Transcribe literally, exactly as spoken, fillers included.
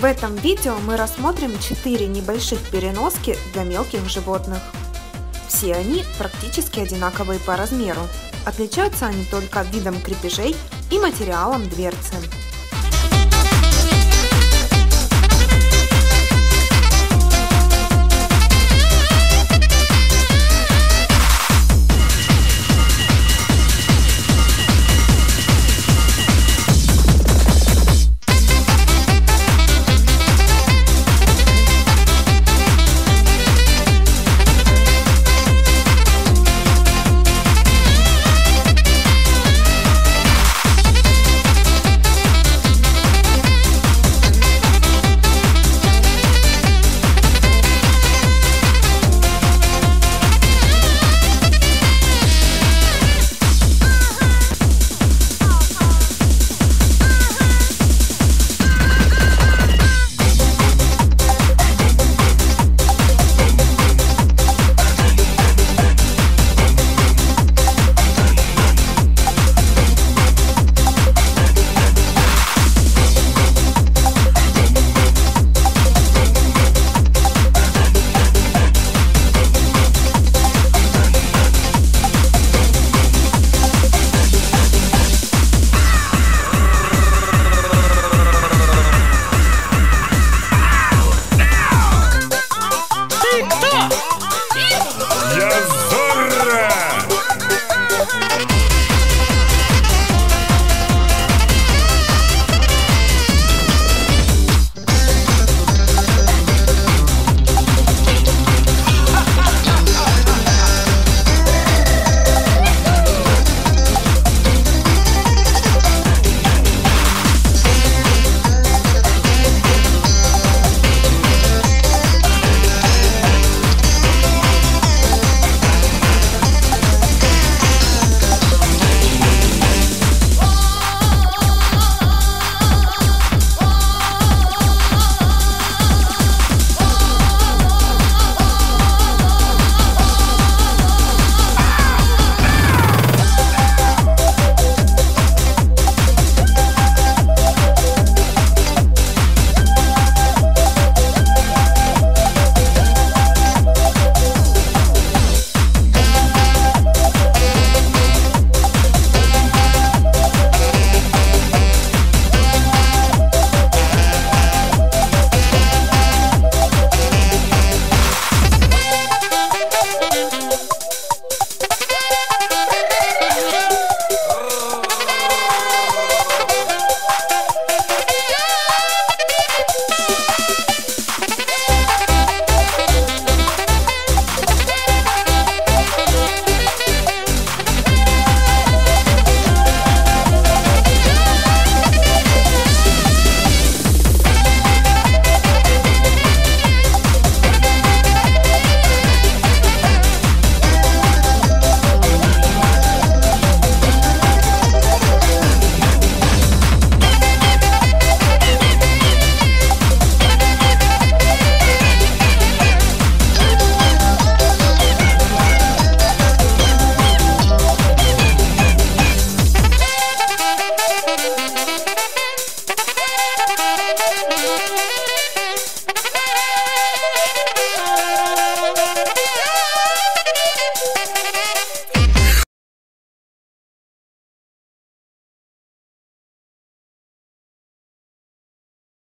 В этом видео мы рассмотрим четыре небольших переноски для мелких животных. Все они практически одинаковые по размеру, отличаются они только видом крепежей и материалом дверцы.